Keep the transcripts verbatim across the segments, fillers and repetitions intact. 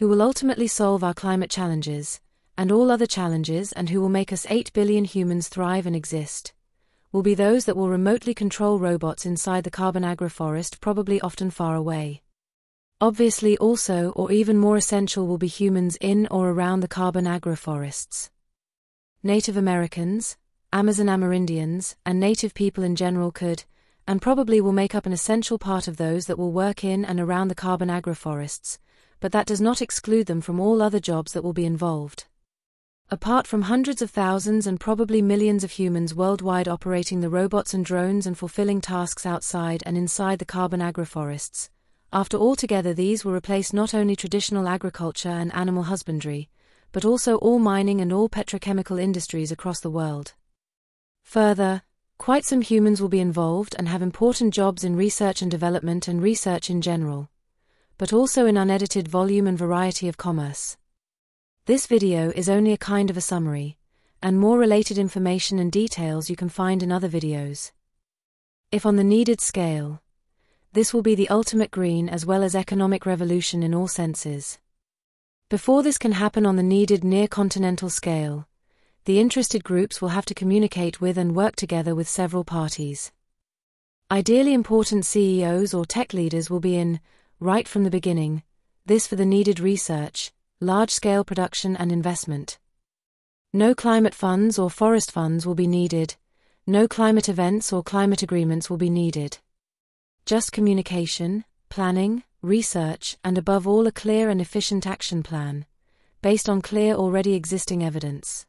who will ultimately solve our climate challenges, and all other challenges, and who will make us eight billion humans thrive and exist, will be those that will remotely control robots inside the carbon agroforest, probably often far away. Obviously also, or even more essential, will be humans in or around the carbon agroforests. Native Americans, Amazon Amerindians, and native people in general could, and probably will, make up an essential part of those that will work in and around the carbon agroforests, but that does not exclude them from all other jobs that will be involved. Apart from hundreds of thousands and probably millions of humans worldwide operating the robots and drones and fulfilling tasks outside and inside the carbon agroforests, after altogether these will replace not only traditional agriculture and animal husbandry, but also all mining and all petrochemical industries across the world. Further, quite some humans will be involved and have important jobs in research and development and research in general, but also in unedited volume and variety of commerce. This video is only a kind of a summary, and more related information and details you can find in other videos. If on the needed scale, this will be the ultimate green as well as economic revolution in all senses. Before this can happen on the needed near-continental scale, the interested groups will have to communicate with and work together with several parties. Ideally, important C E Os or tech leaders will be in, right from the beginning, this for the needed research, large-scale production and investment. No climate funds or forest funds will be needed, no climate events or climate agreements will be needed. Just communication, planning, research, and above all a clear and efficient action plan, based on clear already existing evidence.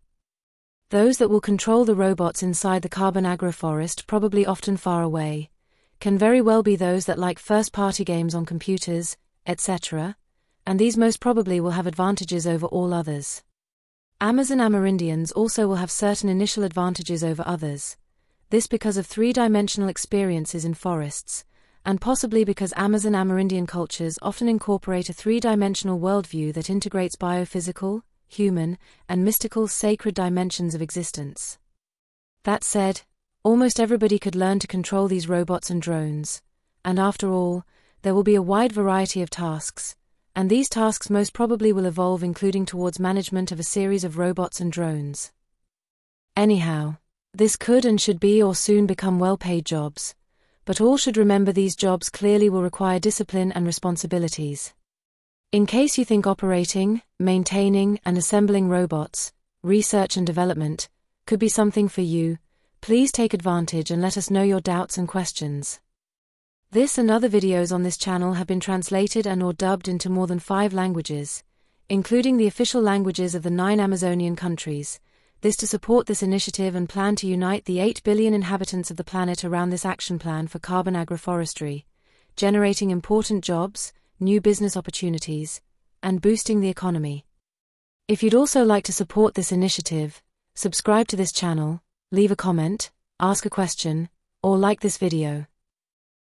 Those that will control the robots inside the carbon agroforest, probably often far away, can very well be those that like first-party games on computers, et cetera, and these most probably will have advantages over all others. Amazon Amerindians also will have certain initial advantages over others, this because of three-dimensional experiences in forests, and possibly because Amazon Amerindian cultures often incorporate a three-dimensional worldview that integrates biophysical, human, and mystical sacred dimensions of existence. That said, almost everybody could learn to control these robots and drones, and after all, there will be a wide variety of tasks, and these tasks most probably will evolve, including towards management of a series of robots and drones. Anyhow, this could and should be or soon become well-paid jobs, but all should remember these jobs clearly will require discipline and responsibilities. In case you think operating, maintaining and assembling robots, research and development, could be something for you, please take advantage and let us know your doubts and questions. This and other videos on this channel have been translated and or dubbed into more than five languages, including the official languages of the nine Amazonian countries, this to support this initiative and plan to unite the eight billion inhabitants of the planet around this action plan for carbon agroforestry, generating important jobs, new business opportunities, and boosting the economy. If you'd also like to support this initiative, subscribe to this channel, leave a comment, ask a question, or like this video.